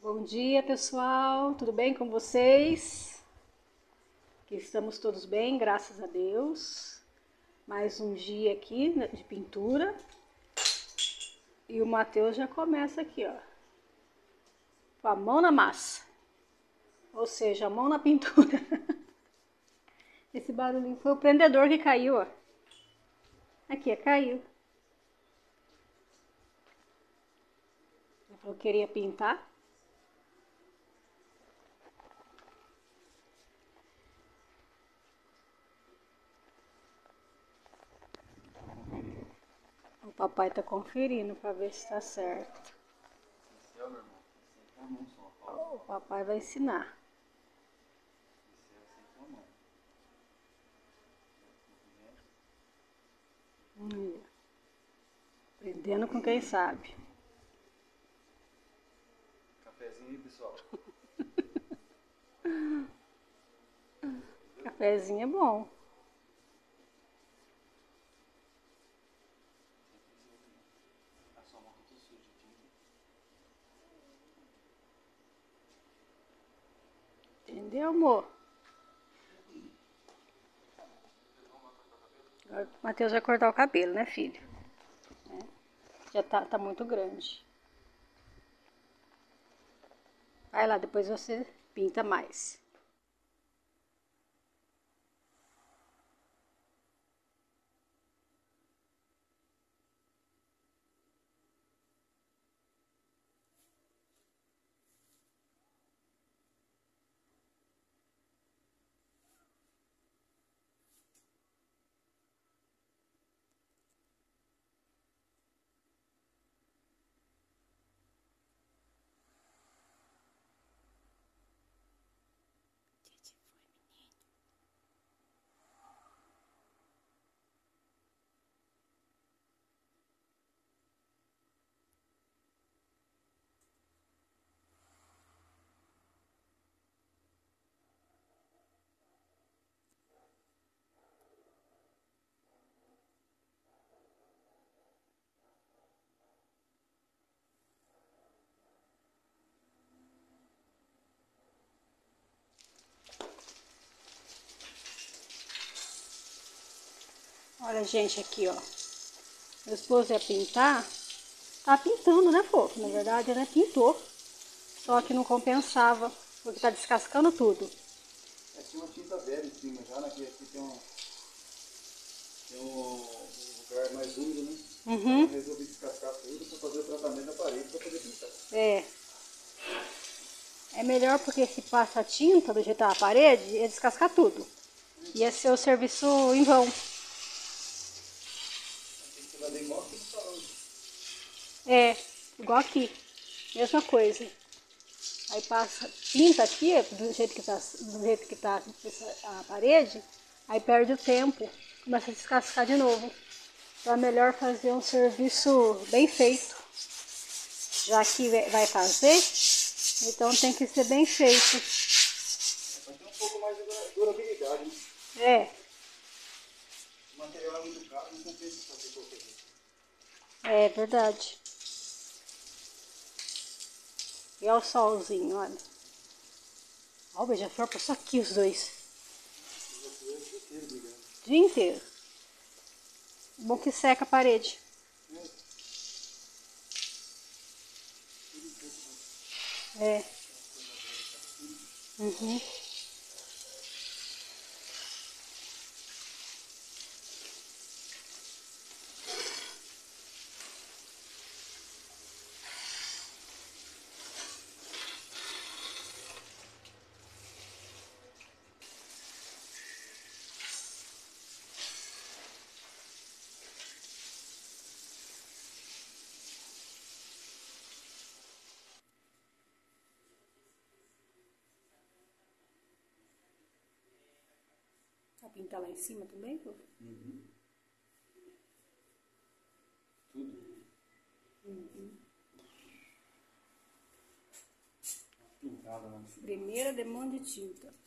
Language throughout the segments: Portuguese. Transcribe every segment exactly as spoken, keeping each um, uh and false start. Bom dia, pessoal, tudo bem com vocês? Que estamos todos bem, graças a Deus. Mais um dia aqui de pintura. E o Matheus já começa aqui, ó, com a mão na massa. Ou seja, a mão na pintura. Esse barulhinho foi o prendedor que caiu, ó. Aqui, ó, caiu. Eu queria pintar. O papai tá conferindo para ver se tá certo. O papai vai ensinar. Hum. Aprendendo com quem sabe. Cafezinho aí, pessoal. Cafezinho é bom. Entendeu, amor? Agora o Matheus vai cortar o cabelo, né, filho? É. Já tá, tá muito grande. Vai lá, depois você pinta mais. Olha, gente, aqui, ó, meu esposo ia pintar, tá pintando, né, fofo? Na verdade, ele pintou, só que não compensava, porque tá descascando tudo. É, tinha uma tinta velha em cima já, né, que aqui tem um, tem um lugar mais úmido, né? Uhum. Então, eu resolvi descascar tudo pra fazer o tratamento da parede pra poder pintar. É. É melhor porque se passa tinta do jeito da parede, é descascar tudo. Uhum. Ia ser o serviço em vão. É, igual aqui, mesma coisa. Aí passa, pinta aqui, do jeito que tá, do jeito que tá a parede, aí perde o tempo, começa a descascar de novo. Então é melhor fazer um serviço bem feito. Já que vai fazer, então tem que ser bem feito. Vai ter um pouco mais de durabilidade, né? É. O material é muito caro, não compensa fazer qualquer coisa. É verdade. E olha o solzinho, olha. Olha o beija-flor, passou aqui os dois. O dia inteiro. Bom que seca a parede. É. Uhum. Pintar lá em cima também, pô? Uhum. Tudo. Uhum. Pintada lá em cima. Primeira demanda de tinta.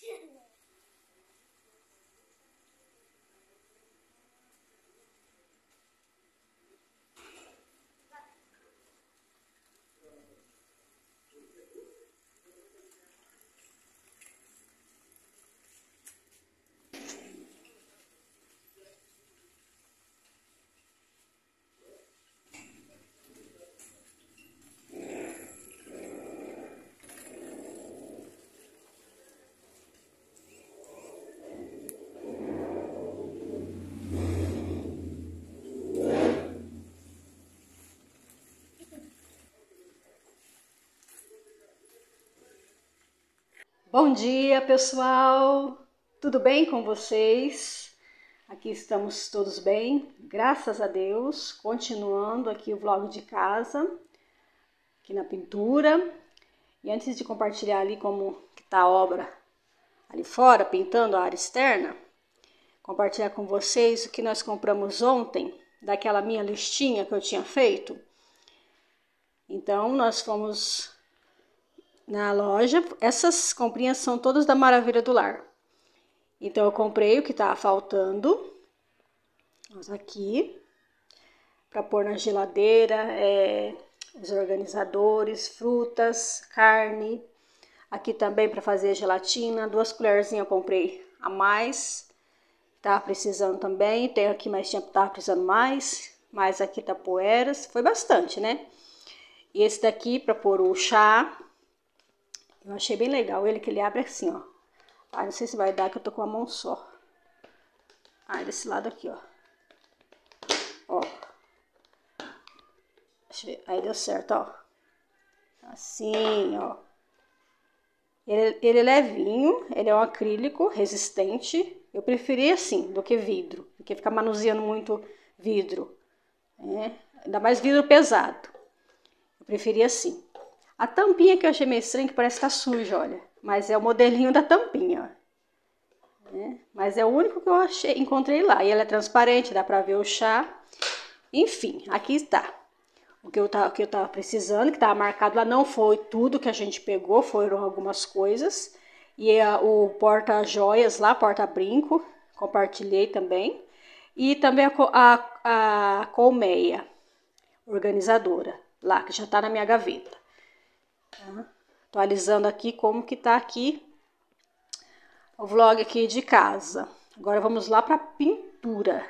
mexendo. Bom dia, pessoal! Tudo bem com vocês? Aqui estamos todos bem, graças a Deus. Continuando aqui o vlog de casa, aqui na pintura. E antes de compartilhar ali como que tá a obra ali fora, pintando a área externa, compartilhar com vocês o que nós compramos ontem, daquela minha listinha que eu tinha feito. Então, nós fomos na loja. Essas comprinhas são todas da Maravilha do Lar. Então, eu comprei o que tá faltando. Aqui. Pra pôr na geladeira. É, os organizadores, frutas, carne. Aqui também pra fazer gelatina. Duas colherzinhas eu comprei a mais. Tava precisando também. Tenho aqui mais tempo, tava precisando mais. Mas aqui tá poeiras. Foi bastante, né? E esse daqui pra pôr o chá. Eu achei bem legal ele, que ele abre assim, ó. Ah, não sei se vai dar, que eu tô com a mão só. Ah, desse lado aqui, ó. Ó. Deixa eu ver. Aí deu certo, ó. Assim, ó. Ele, ele é levinho, ele é um acrílico resistente. Eu preferi assim do que vidro, porque fica manuseando muito vidro, né? Ainda mais vidro pesado. Eu preferi assim. A tampinha que eu achei meio estranha, que parece que tá suja, olha. Mas é o modelinho da tampinha, ó. Né? Mas é o único que eu achei, encontrei lá. E ela é transparente, dá pra ver o chá. Enfim, aqui está. O que eu tava, que eu tava precisando, que tava marcado lá, não foi tudo que a gente pegou, foram algumas coisas. E a, o porta-joias lá, porta-brinco, compartilhei também. E também a, a, a colmeia organizadora, lá, que já tá na minha gaveta. Tá. Atualizando aqui como que tá aqui o vlog aqui de casa. Agora vamos lá pra pintura.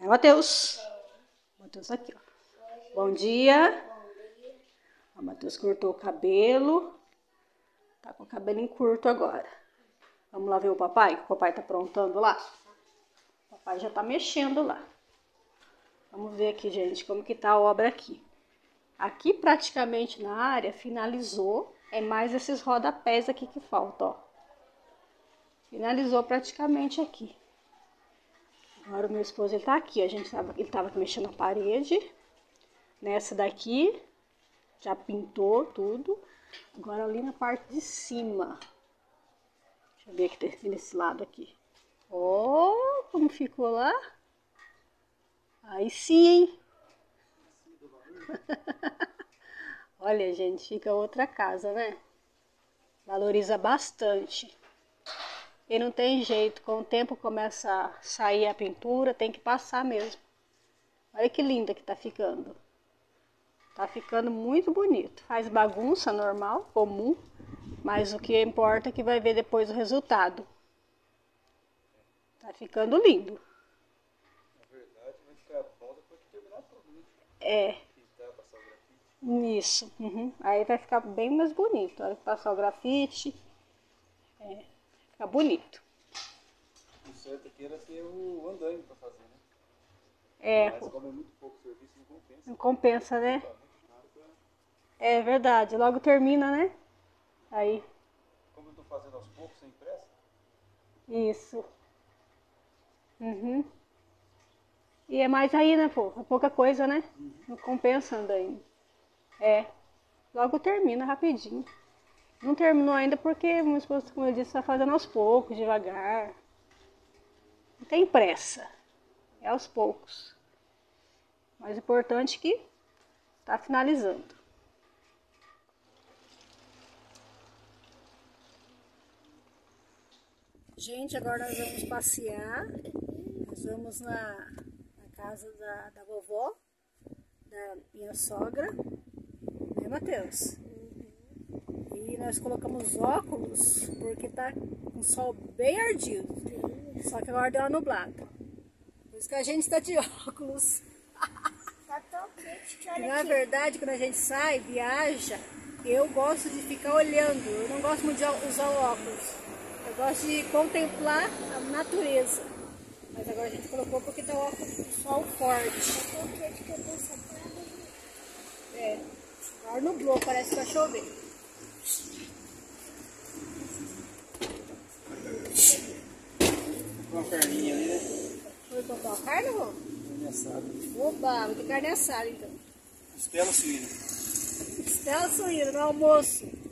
É, Matheus. Matheus aqui, ó. Bom dia. O Matheus cortou o cabelo. Tá com o cabelinho curto agora. Vamos lá ver o papai, que o papai tá aprontando lá. O papai já tá mexendo lá. Vamos ver aqui, gente, como que tá a obra aqui. Aqui praticamente na área finalizou, é mais esses rodapés aqui que faltam, ó. Finalizou praticamente aqui. Agora o meu esposo, ele tá aqui, a gente tava, ele tava mexendo na parede. Nessa daqui, já pintou tudo. Agora ali na parte de cima. Deixa eu ver aqui nesse lado aqui. Oh, como ficou lá. Aí sim, hein? Olha, gente, fica outra casa, né? Valoriza bastante. E não tem jeito, com o tempo começa a sair a pintura, tem que passar mesmo. Olha que linda que tá ficando. Tá ficando muito bonito. Faz bagunça normal, comum, mas o que importa é que vai ver depois o resultado. Tá ficando lindo. Na verdade, vai ficar bom depois que terminar tudo. É. Isso, uhum. Aí vai ficar bem mais bonito. Olha, passar o grafite, é, fica bonito. O certo aqui era ter o andaime para fazer, né? É. Mas como é muito pouco serviço, não compensa. Não compensa, né? É verdade, logo termina, né? Aí. Como eu tô fazendo aos poucos, sem pressa? Isso. Uhum. E é mais aí, né, pô? É pouca coisa, né? Uhum. Não compensa andaime. É, logo termina rapidinho. Não terminou ainda porque, como eu disse, tá fazendo aos poucos, devagar. Não tem pressa, é aos poucos. Mas o importante é que tá finalizando. Gente, agora nós vamos passear. Nós vamos na, na casa da, da vovó, da minha sogra, né, Matheus? E nós colocamos óculos porque tá um sol bem ardido. Só que agora deu uma nublada. Por isso que a gente tá de óculos. Tá tão quente que olha aqui. Na verdade, quando a gente sai, viaja, eu gosto de ficar olhando. Eu não gosto muito de usar o óculos. Eu gosto de contemplar a natureza. Mas agora a gente colocou porque tá um sol forte. Tá tão quente que eu vou sacar. É. Agora nublou, parece que vai chover. Com a carninha ali, né? Foi comprar uma carne, vô? Carne assada. Oba, vai ter carne assada então. Costela suína. Costela suína no almoço.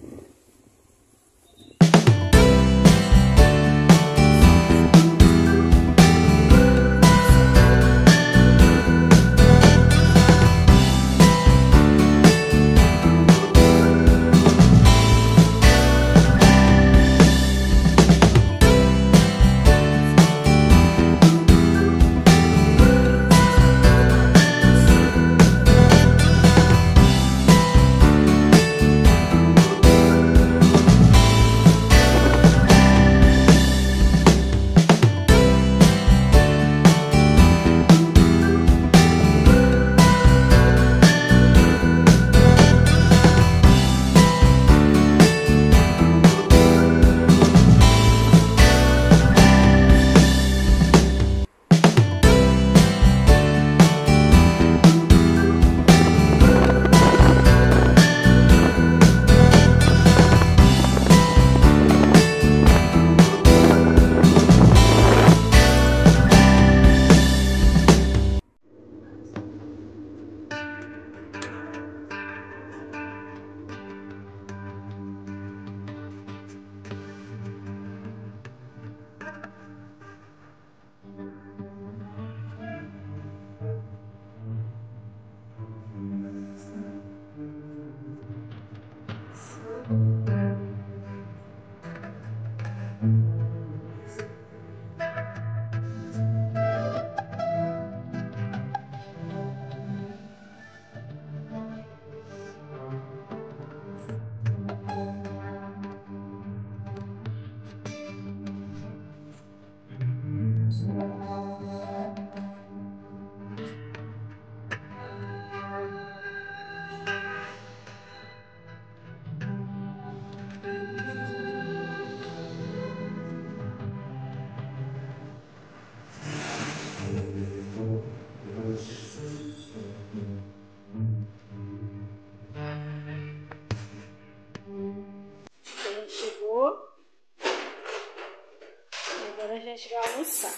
Agora a gente vai almoçar.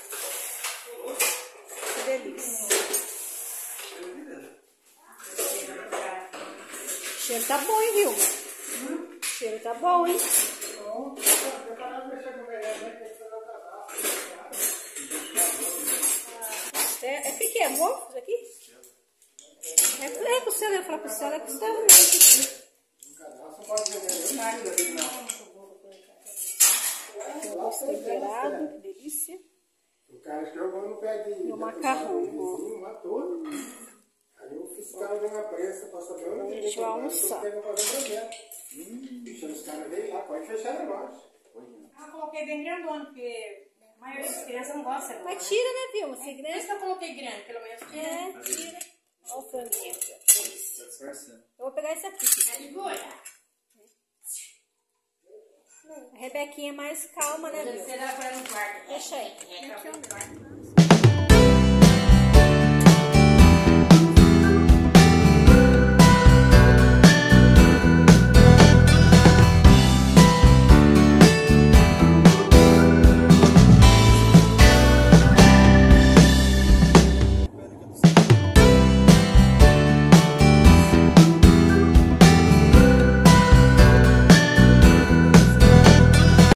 Que delícia. O cheiro tá bom, hein, Vilma? Hum? O cheiro tá bom, hein? Bom. É pequeno, bom? Isso aqui? É costela, eu falo costela, é costela mesmo. Temperado, que delícia. O cara escreveu no pé de... E o macarrão. Vizinho, matou. Aí eu fiz o cara dando a prensa pra saber onde... A gente vai almoçar. Hum, os caras veio lá, pode fechar negócio. Ah, coloquei bem grandona, porque a maioria das crianças não gosta. Não. Mas tira, né, Vilma? Você é grande? Por isso que eu coloquei grande, pelo menos. É, tira. Olha o franguinho. Eu vou pegar esse aqui. Aí, boa. A Rebequinha é mais calma, né, Bill? Deixa aí.